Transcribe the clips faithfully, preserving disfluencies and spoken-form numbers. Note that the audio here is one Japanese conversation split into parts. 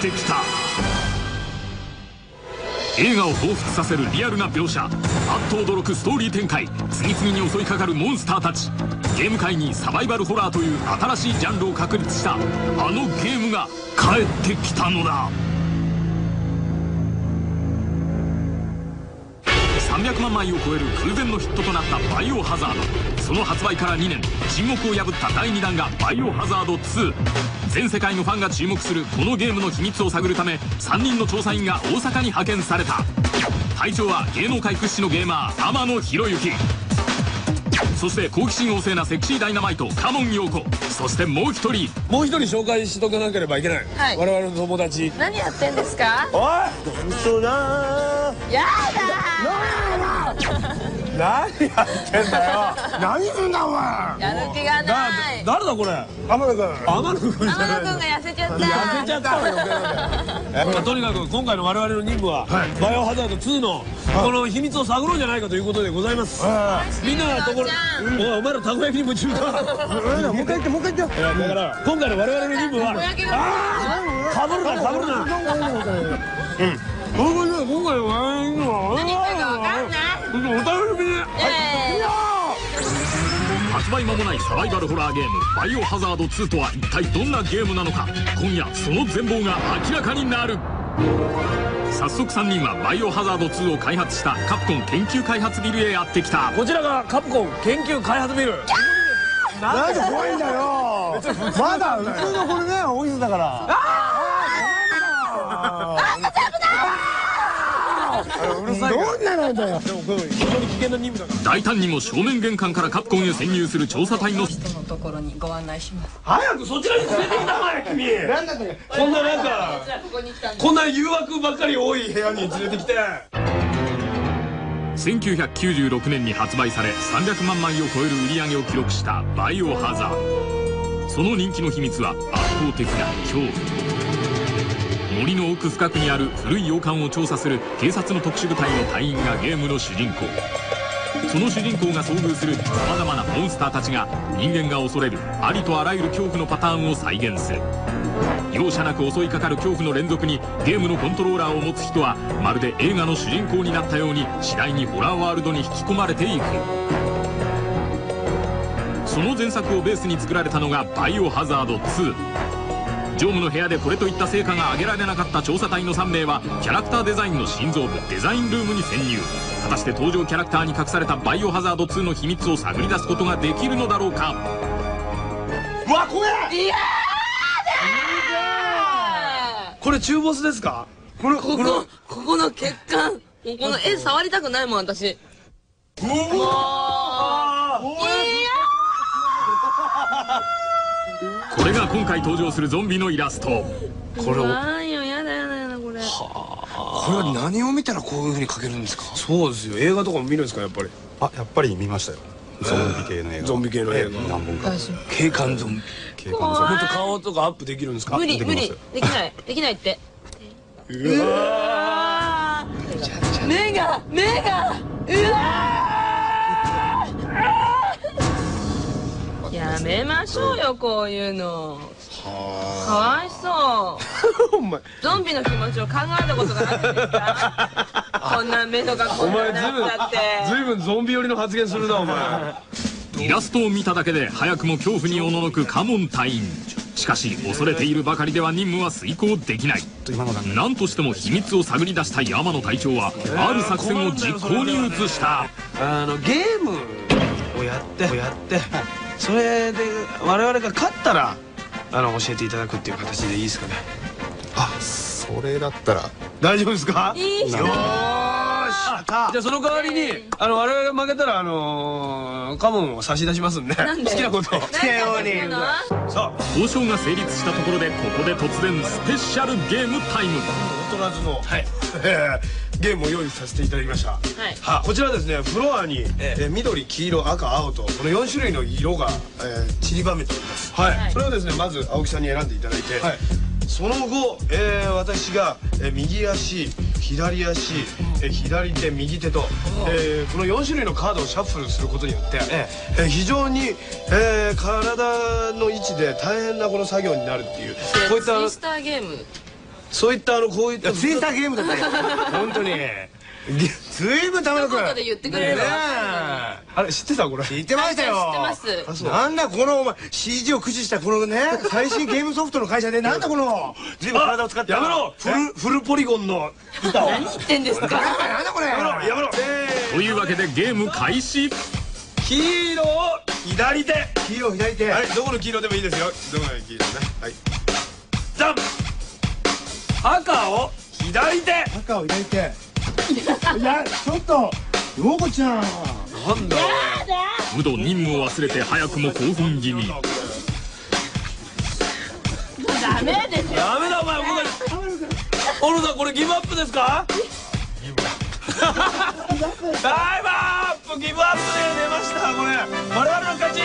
ってきた。映画を彷彿させるリアルな描写、あっと驚くストーリー展開、次々に襲いかかるモンスターたち。ゲーム界にサバイバルホラーという新しいジャンルを確立したあのゲームが帰ってきたのだ。さんびゃくまんまいを超える空前のヒットとなった「バイオハザード」。その発売からにねん、沈黙を破っただいにだんが「バイオハザードツー」。全世界のファンが注目するこのゲームの秘密を探るため、さんにんの調査員が大阪に派遣された。隊長は芸能界屈指のゲーマー天野博之、そして好奇心旺盛なセクシーダイナマイト嘉門陽子、そしてもう一人もう一人紹介しとかなければいけない、はい、我々の友達。何やってんですか。おい、本当だー、やだー、何やってんだよ何すんだお前、やる気がない。誰だこれ。天野君。天野君じゃない。天野君が痩せちゃった。痩せちゃったよ。とにかく今回の我々の任務は「バイオハザードツー」のこの秘密を探ろうじゃないかということでございます。みんなのところ、お前らたこ焼きに夢中か。もう一回言って、もう一回言ってよ。だから今回の我々の任務は、ああかぶるなかぶるな。僕ね、今回の我々の任務は何言ってるか分かんない。お楽しみに。発売間もないサバイバルホラーゲーム「バイオハザードツー」とは一体どんなゲームなのか。今夜その全貌が明らかになる。早速さんにんは「バイオハザードツー」を開発したカプコン研究開発ビルへやってきた。こちらがカプコン研究開発ビル。なんで怖いんだよまだ普通のこれね、オフィスだから。ああああうるさい。どんななんだよ。でもこれ非常に危険な任務だから。大胆にも正面玄関からカプコンへ潜入する調査隊の人のところにご案内します。早くそちらに連れてきたまえ君。何だったかこんな、なんかこんな誘惑ばっかり多い部屋に連れてきて。せんきゅうひゃくきゅうじゅうろくねんに発売されさんびゃくまんまいを超える売り上げを記録した「バイオハザード」。その人気の秘密は圧倒的な恐怖。森の奥深くにある古い洋館を調査する警察の特殊部隊の隊員がゲームの主人公。その主人公が遭遇するさまざまなモンスターたちが人間が恐れるありとあらゆる恐怖のパターンを再現する。容赦なく襲いかかる恐怖の連続にゲームのコントローラーを持つ人はまるで映画の主人公になったように次第にホラーワールドに引き込まれていく。その前作をベースに作られたのが「バイオハザードツー」。常務の部屋でこれといった成果が上げられなかった調査隊のさんめいはキャラクターデザインの心臓部デザインルームに潜入。果たして登場キャラクターに隠されたバイオハザードツーの秘密を探り出すことができるのだろうか。うわ、これいやだー。これ中ボスですか。これここここの血管、この絵触りたくないもん私。うわー、これが今回登場するゾンビのイラスト。これをないよ、やだやだやだこれ。はあ、これは何を見たらこういうふうに描けるんですか。そうですよ、映画とかも見るんですかやっぱり。あ、やっぱり見ましたよ、ゾンビ系の映画。ゾンビ系の映画何本か。警官ゾンビ、警官ゾンビ。ホント顔とかアップできるんですか。無理無理できない、できないって。うわ、目が目がうわ、やめましょうよこういうの。かわいそうお前、ゾンビの気持ちを考えたことがなくていいか。こんな目とかこんななっちゃって。ずいぶんゾンビ寄りの発言するなお前。イラストを見ただけで早くも恐怖におののく嘉門隊員。しかし恐れているばかりでは任務は遂行できない。何としても秘密を探り出した山野隊長はある作戦を実行に移した。あのゲームをやってやってそれで我々が勝ったらあの教えていただくっていう形でいいですかね。あ、それだったら大丈夫ですか。いいよーし、じゃあその代わりにあの我々が負けたらあの嘉門を差し出しますんで、好きなことを好きなように。さあ交渉が成立したところでここで突然スペシャルゲームタイム。大人の、はい、ゲームを用意させていただきました。はい、こちらですね、フロアに緑、黄色、赤、青とこのよんしゅるいの色が散りばめております。はい、それをですねまず青木さんに選んでいただいて、その後私が右足、左足、左手、右手とこのよんしゅるいのカードをシャッフルすることによって非常に体の位置で大変なこの作業になるっていう、こういった。そういったあのこういったツイスターゲームだったよ本当に。ずいぶんたまるから言ってくれるね。あれ知ってた？これ知ってましたよ。なんだこのお前 シージー を駆使したこのね最新ゲームソフトの会社でなんだこのずいぶん体を使ってやめろフルポリゴンの歌を。何言ってんですか。なんだこれやめろやめろ。というわけでゲーム開始。黄色を左手黄色を左手はいどこの黄色でもいいですよ。どこの黄色ねはいザン赤を左手赤を左手いやちょっと陽子ちゃんなんだ無度任務を忘れて早くも興奮気味。ダメですよダメだお前小野さんこれギブアップですか。ギブアップタイムアップギブアップで出ましたこれ我々の勝ち。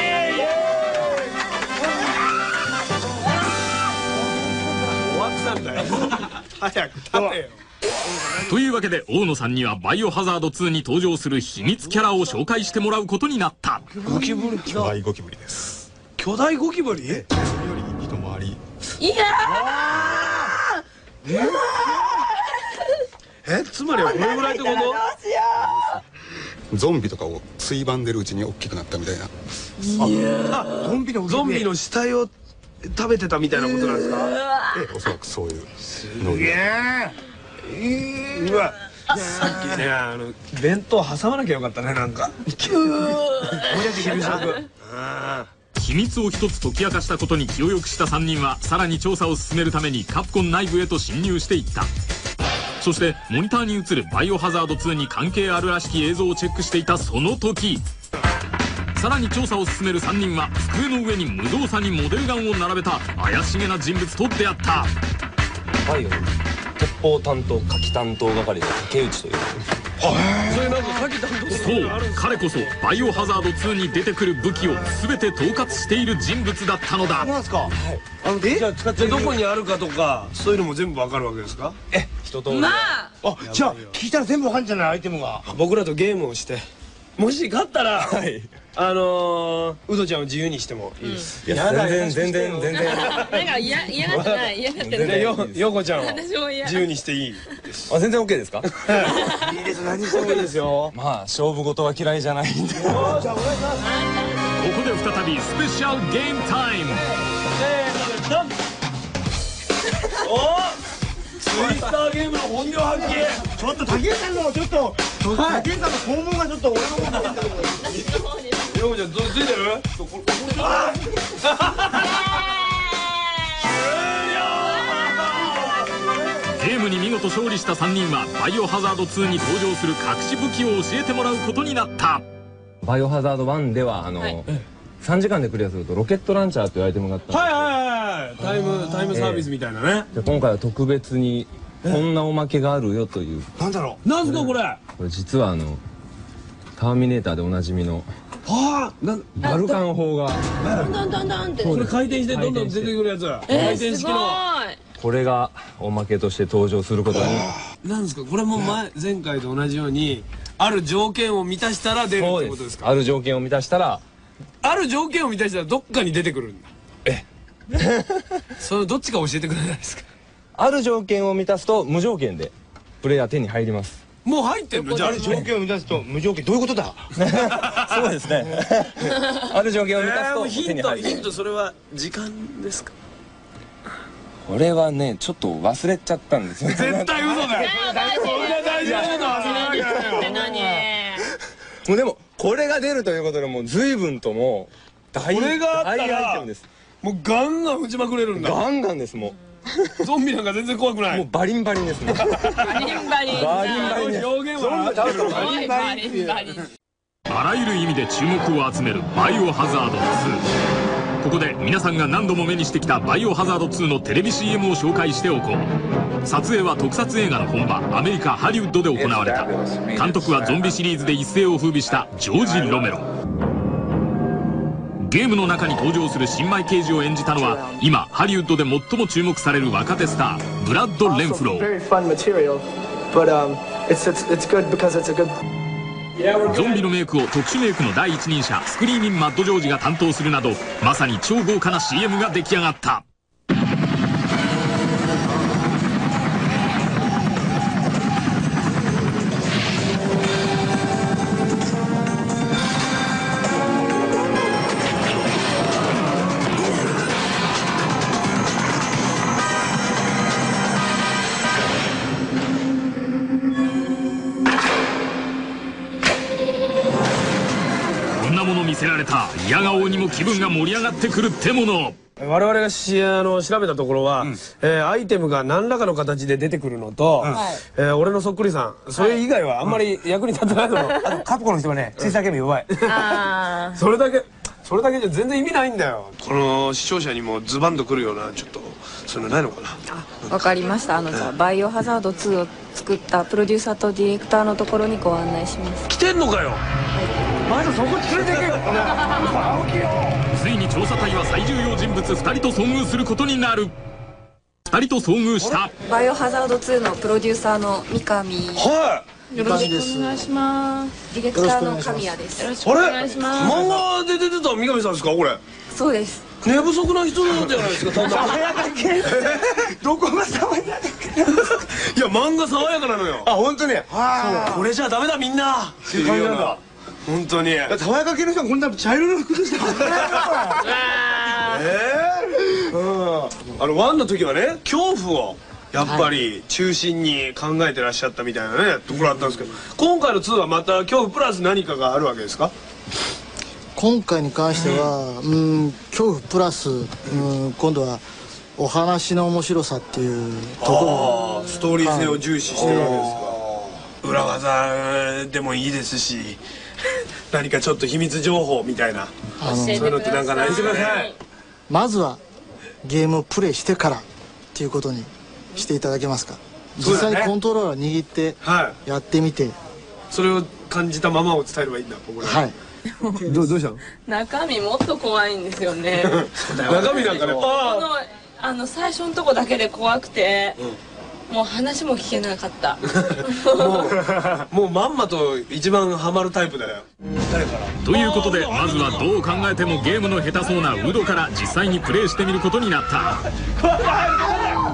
終わったんだよ早く立てよ。というわけで大野さんには「バイオハザードツー」に登場する秘密キャラを紹介してもらうことになった。ゴキブリ巨大ゴキブリです。巨大ゴキブリより一回りいやーえつまりはこれぐらいってことゾンビとかをついばんでるうちに大きくなったみたいな。あゾンビのゾンビの死体を食べてたみたいなことなんですか。えおそらくそういうのでうわさっきねあの弁当挟まなきゃよかったね。なんか秘密を一つ解き明かしたことに気を良くしたさんにんはさらに調査を進めるためにカプコン内部へと侵入していった。そしてモニターに映る「バイオハザードツー」に関係あるらしき映像をチェックしていたその時さらに調査を進めるさんにんは机の上に無造作にモデルガンを並べた怪しげな人物と出会った。バイオ鉄砲担当火器担当係の竹内という。そう彼こそ「バイオハザードツー」に出てくる武器を全て統括している人物だったのだ。どこにあるかとかそういうのも全部わかるわけですか。え人とまああじゃあ聞いたら全部わかるんじゃないアイテムが。僕らとゲームをしてもし勝ったらあのウドちゃんを自由にしてもいいです。全然全然全然なんか嫌がってない嫌がってない。ヨコちゃんを自由にしていいです。全然 OK ですか。いいです何してもいいですよ。まあ勝負事は嫌いじゃないんで。ここで再びスペシャルゲームタイム。せーのおっツイスターゲームの本領発揮。ちょっと竹内さんのちょっと竹内さんの肛門がちょっと俺の方に入ってる。ヨコちゃんついてる？あっ！終了！ゲームに見事勝利したさんにんは「バイオハザードツー」に登場する隠し武器を教えてもらうことになった。バイオハザードワンではあのさんじかんでクリアするとロケットランチャーというアイテムがあったんです。はいはいはい。タイムタイムサービスみたいなね。じゃ今回は特別にこんなおまけがあるよという。なんだろうなんすかこれ。これ実はあのターミネーターでおなじみのはあバルカン砲がどんどんどんってこれ回転してどんどん出てくるやつ回転式のこれがおまけとして登場することに。なんですかこれも前前回と同じようにある条件を満たしたら出るってことですか。ある条件を満たしたらある条件を満たしたらどっかに出てくるんだ。えそのどっちか教えてくれないですか。ある条件を満たすと無条件でプレイヤー手に入ります。もう入ってんのじゃあある条件を満たすと無条件どういうことだそうですねある条件を満たすと手に入ります。ヒントそれは時間ですか。これはねちょっと忘れちゃったんですよ。絶対嘘だよこれは大事なの。でもこれが出るということでもう随分ともう大アイテムです。もうガンガン打ちまくれるんだ。ガンガンですもう。ゾンビなんか全然怖くない。もうバリンバリンですね。バリンバリン。バリンバリンです。表現はバリンバリンっていう。あらゆる意味で注目を集めるバイオハザードツー。ここで皆さんが何度も目にしてきたバイオハザードツーのテレビ シーエム を紹介しておこう。撮影は特撮映画の本場アメリカハリウッドで行われた。監督はゾンビシリーズで一世を風靡したジョージ・ロメロ。ゲームの中に登場する新米刑事を演じたのは今ハリウッドで最も注目される若手スターブラッド・レンフロー。ゾンビのメイクを特殊メイクの第一人者スクリーミン・マッド・ジョージが担当するなどまさに超豪華な シーエム が出来上がった。られた否が応にも気分が盛り上がってくるってもの。我々がしあの調べたところは、うん、えー、アイテムが何らかの形で出てくるのと、うん、えー、俺のそっくりさん、それ以外はあんまり役に立ってないの、はい、うん、あとカプコの人はね、小さいゲーム弱いそれだけそれだけじゃ全然意味ないんだよ。この視聴者にもズバンとくるようなちょっとそういうのないのかな。あ、わかりました。あのさ、バイオハザードツーを作ったプロデューサーとディレクターのところにご案内します。来てんのかよ、はい、まずそこ連れてけよついに調査隊は最重要人物ふたりと遭遇することになる。ふたりと遭遇したバイオハザードツーのプロデューサーの三上。はい、よろしくお願いします。ディレクターの神谷です。よろしくお願いします。漫画で出てた三上さんですか、これ。そうです。寝不足な人じゃないですか、ただ爽やか系どこが爽やか系いや、漫画爽やかなのよ。あ、本当に。これじゃダメだみんなっていうような。本当に爽やか系の人はこんな茶色の服でした。ええ、うん、あのワンの時はね、恐怖をやっぱり中心に考えてらっしゃったみたいなねところあったんですけど、今回のツーはまた恐怖プラス何かがあるわけですか。今回に関しては、うん、うん、恐怖プラス、うん、今度はお話の面白さっていうところ、ストーリー性を重視してるわけですか。裏技でもいいですし、何かちょっと秘密情報みたいな、そういうのってなんかないですかね。まずはゲームをプレイしてからっていうことにしていただけますか。実際にコントローラーを握ってやってみて、それを感じたままを伝えればいいんだ、ここで。はい。どうどうしたの？中身もっと怖いんですよね。中身なんかね、あの最初のとこだけで怖くて。もう話も聞けなかったもう、もうまんまと一番ハマるタイプだよ。誰からということで、まずはどう考えてもゲームの下手そうなウドから実際にプレイしてみることになった。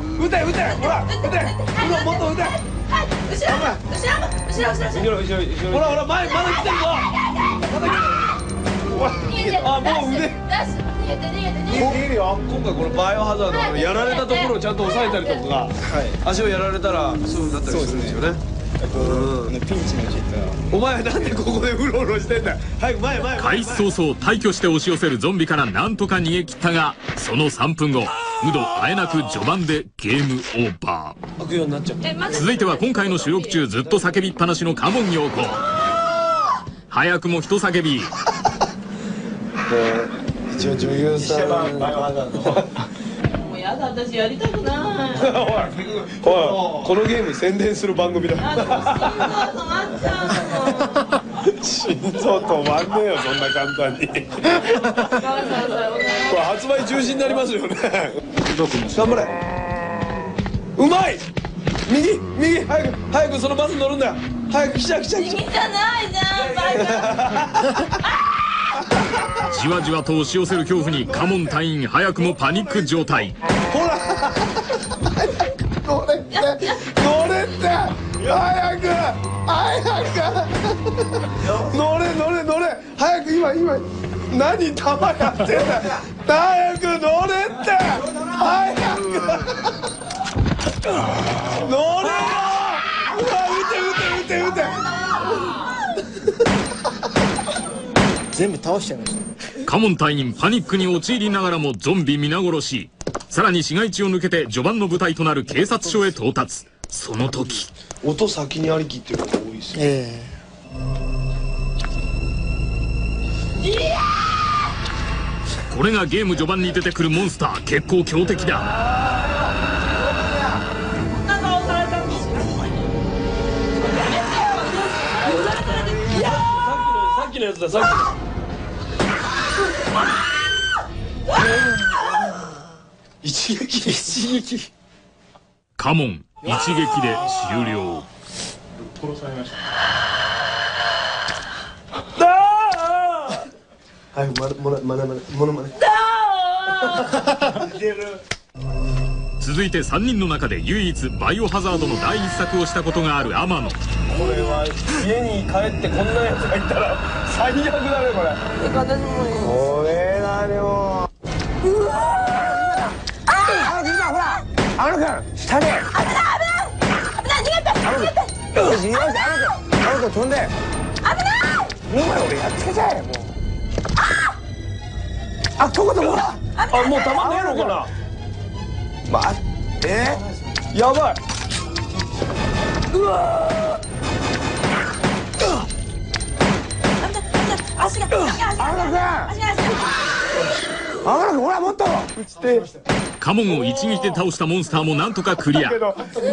撃て撃て、ほら撃て、ウドもっと撃て、後ろ後ろ後ろ後ろ後ろ、ほらほら前、まだ来てるぞ、まだ来てる、あ、もう腕今回このバイオハザードのやられたところをちゃんと抑えたりとか、足をやられたらそうだったりするんですよね。ピンチに陥ったお前なんでここでうろうろしてんだ、早く前前前。開始早々退去して押し寄せるゾンビからなんとか逃げ切ったが、そのさんぷんご、ウドあえなく序盤でゲームオーバー。続いては今回の収録中ずっと叫びっぱなしのカモン陽子。早くも一叫び女優さんもうやだ、私やりたくない。おい、このゲーム宣伝する番組だ。心臓止まっちゃうの。心臓止まんねえよ、そんな簡単に。これ発売中止になりますよね。頑張れ、うまい、右右、早く早くそのバス乗るんだよ、早く来ちゃ来ちゃ来ちゃ。右じゃないじゃん、バカ。じわじわと押し寄せる恐怖にカモン隊員早くもパニック状態。ほら乗れって乗れって早く早く乗れ乗れ乗れ早く今今何弾やってんだ早く乗れって早く乗れよ。うわ撃て撃て撃て撃て全部倒しちゃいました。カモン隊員パニックに陥りながらもゾンビ皆殺し。さらに市街地を抜けて序盤の舞台となる警察署へ到達。その時、音先にありきっていうのが多いですよ。えー、これがゲーム序盤に出てくるモンスター、結構強敵だ。さっきのやつだ、さっきの。一撃一撃カモン一撃で終了。殺されました。はい、ものまねものまね。続いてさんにんの中で唯一バイオハザードの第一作をしたことがある天野。これは家に帰ってこんなやつがいたら最悪だね、これ。私もこれだよ。うわアル君、下で。危ない危ない危ない、逃げて逃げて。よし、よし、アル君、アル君飛んで。危ない。もう俺やっつけちゃえ、もう。あっ、京子ともあ、もうたまんないのかな。待って、やばい。うわー、足が、ほらもっと。カモンを一撃で倒したモンスターもなんとかクリア。リスク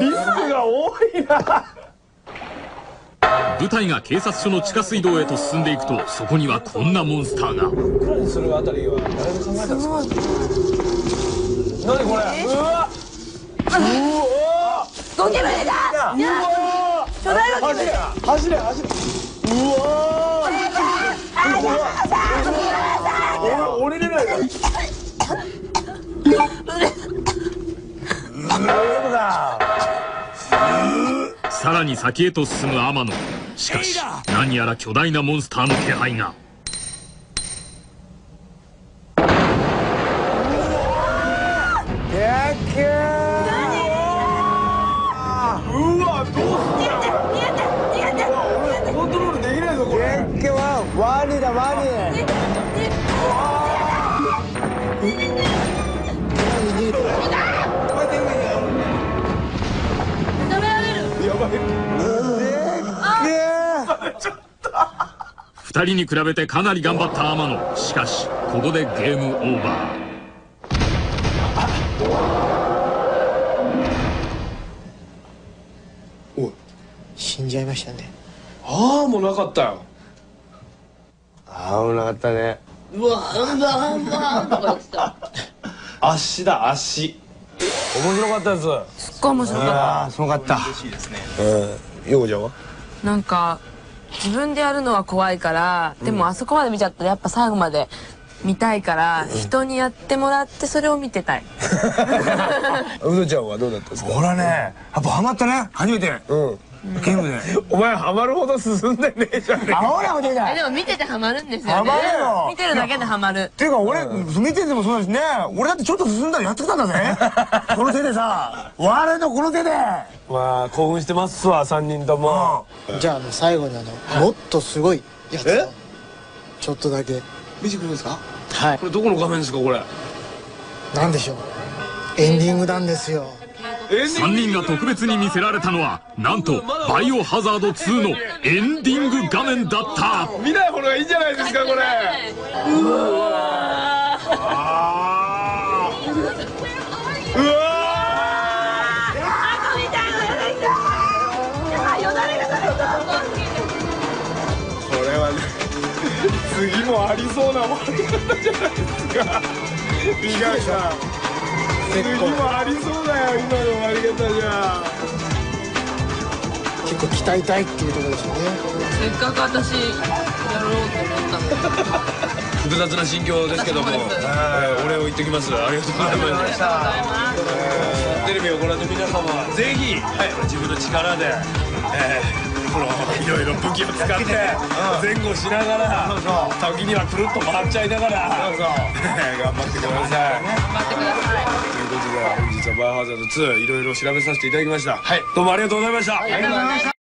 が多いな。部隊が警察署の地下水道へと進んでいくと、そこにはこんなモンスターが。何これ。うわうわ、ゴキブリだ。うわ、巨大ゴキブリ。走れ走れ。うわー、降りれないから。さらに先へと進む天野。しかし何やら巨大なモンスターの気配が。ふたりに比べてかなり頑張った天野。しかしここでゲームオーバー。おい、死んじゃいましたね。ああ、もうなかったよ。ああ、もうなかったね。うわうわうわとか言ってた。足だ足。面白かったです。すっごい面白かった。あ、すごかった。陽子ちゃんはなんか自分でやるのは怖いから、でもあそこまで見ちゃったらやっぱ最後まで見たいから、人にやってもらってそれを見てたい。うどちゃんはどうだったんですか。ほらね、やっぱハマったね、初めてゲームで。お前ハマるほど進んでねえじゃん。あ、ほらほら。でも見ててハマるんですよね。見てるだけでハマるっていうか、俺見ててもそうだしね。俺だってちょっと進んだらやってきたんだぜ、この手でさ。我々のこの手で。まあ興奮してますわ、さんにんとも。じゃあ最後にあのもっとすごいやつをちょっとだけ見てくれるんですか。はい。これどこの画面ですか。これなんでしょう。エンディングなんですよ。さんにんが特別に見せられたのは、なんと「バイオハザードツー」のエンディング画面だった。見ない方がいいんじゃないですか、これ。うわうわ、次もありそうな終わり方じゃないですか。美香さん、次もありそうだよ、今の終わり方じゃ。結構鍛えたいっていうところですよね。せっかく私やろうと思ったのに。複雑な心境ですけども、お礼を言ってきます。ありがとうございました。テレビをご覧の皆様はぜひ自分の力でいろいろ武器を使って前後しながら、時にはくるっと回っちゃいながら頑張ってください。頑張ってください。ということで、本日は「バイオハザードツー」いろいろ調べさせていただきました。どうもありがとうございました。ありがとうございました。